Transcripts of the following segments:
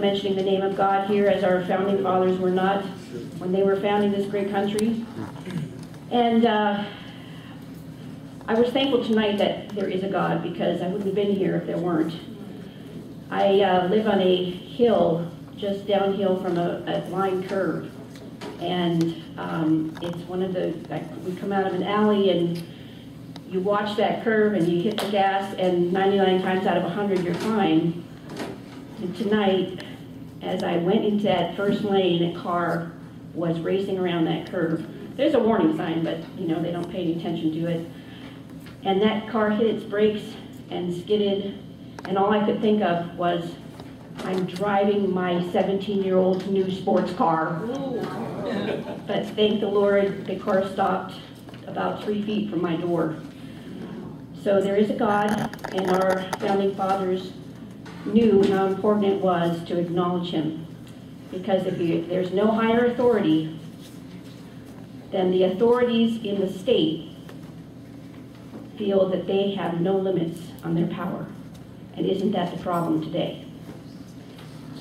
mentioning the name of God here, as our founding fathers were not when they were founding this great country. And I was thankful tonight that there is a God, because I wouldn't have been here if there weren't. I live on a hill just downhill from a blind curve, and it's one of the, we come out of an alley and you watch that curve and you hit the gas, and 99 times out of 100 you're fine. And tonight, as I went into that first lane, a car was racing around that curve. There's a warning sign, but you know, they don't pay any attention to it. And that car hit its brakes and skidded, and all I could think of was, I'm driving my 17-year-old's new sports car. But thank the Lord, the car stopped about 3 feet from my door. So there is a God, and our founding fathers knew how important it was to acknowledge him. Because if there's no higher authority than the authorities in the state feel that they have no limits on their power. And isn't that the problem today?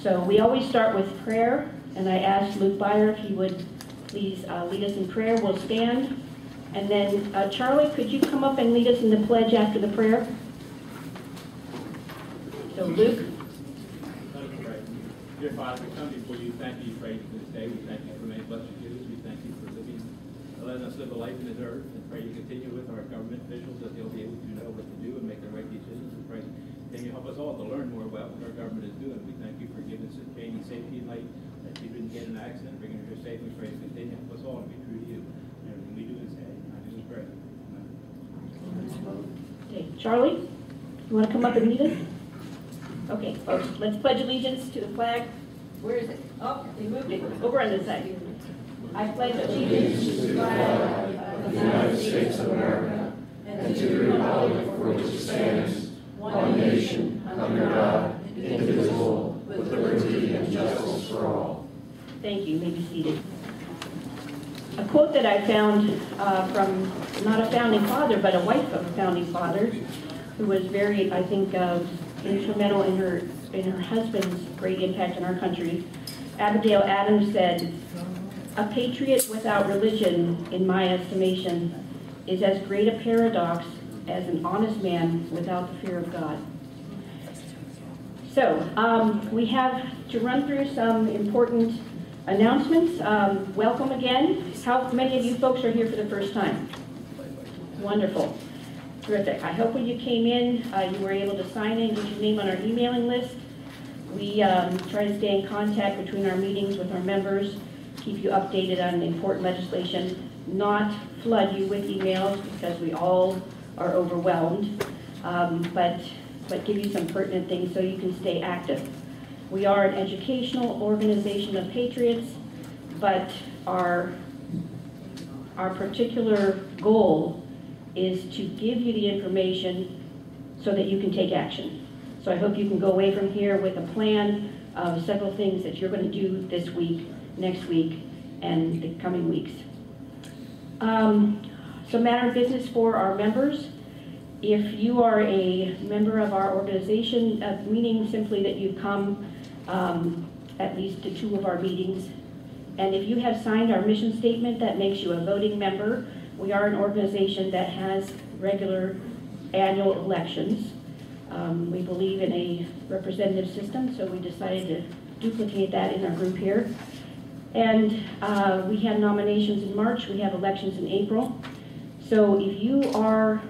So we always start with prayer, and I asked Luke Beyer if he would please lead us in prayer. We'll stand. And then, Charlie, could you come up and lead us in the pledge after the prayer? So, Luke. Let me pray. Dear Father, we come before you. Thank you, praise for this day. We thank you for many blessings given us. We thank you for letting us live a life in this earth, and pray you continue with our government officials that they'll be able to know what to do and make the right decisions. We pray that you help us all to learn more about what our government is doing. We thank you for giving us Jamie's safety light, that she didn't get in an accident, bringing her safe. We pray you continue to help us all to be true to you. Everything we do is say, I just pray. Okay, Charlie, you want to come up and meet us? Okay, folks, let's pledge allegiance to the flag. Where is it? Oh, they moved it. Over on this side. I pledge allegiance to the flag of the United States of America and to the republic for which it stands, one nation, under God, indivisible, with liberty and justice for all. Thank you. You may be seated. A quote that I found from not a founding father, but a wife of a founding father, who was very, I think, instrumental in her husband's great impact on our country. Abigail Adams said, "A patriot without religion, in my estimation, is as great a paradox as an honest man without the fear of God." So, we have to run through some important announcements. Welcome again. How many of you folks are here for the first time? Wonderful. Terrific. I hope when you came in, you were able to sign in, get your name on our emailing list. We try to stay in contact between our meetings with our members, keep you updated on important legislation, not flood you with emails because we all are overwhelmed, but give you some pertinent things so you can stay active. We are an educational organization of patriots, but our particular goal is to give you the information so that you can take action. So I hope you can go away from here with a plan of several things that you're going to do this week, next week, and the coming weeks. So matter of business for our members. If you are a member of our organization, meaning simply that you come at least to two of our meetings, and if you have signed our mission statement, that makes you a voting member. We are an organization that has regular annual elections. We believe in a representative system, so we decided to duplicate that in our group here. And we have nominations in March, we have elections in April. So if you are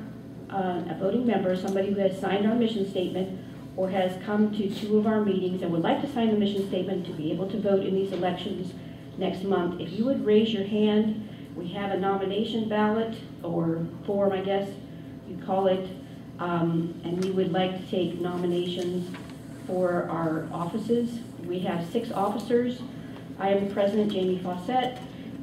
a voting member, somebody who has signed our mission statement or has come to two of our meetings and would like to sign the mission statement to be able to vote in these elections next month, if you would raise your hand, we have a nomination ballot or form, I guess you call it, and we would like to take nominations for our offices. We have 6 officers. I am the president, Jamie Fawcett.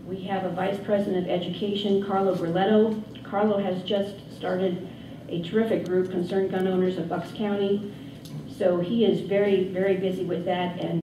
We have a vice president of education, Carlo Griletto. Carlo has just started a terrific group, Concerned Gun Owners of Bucks County. So he is very, very busy with that. And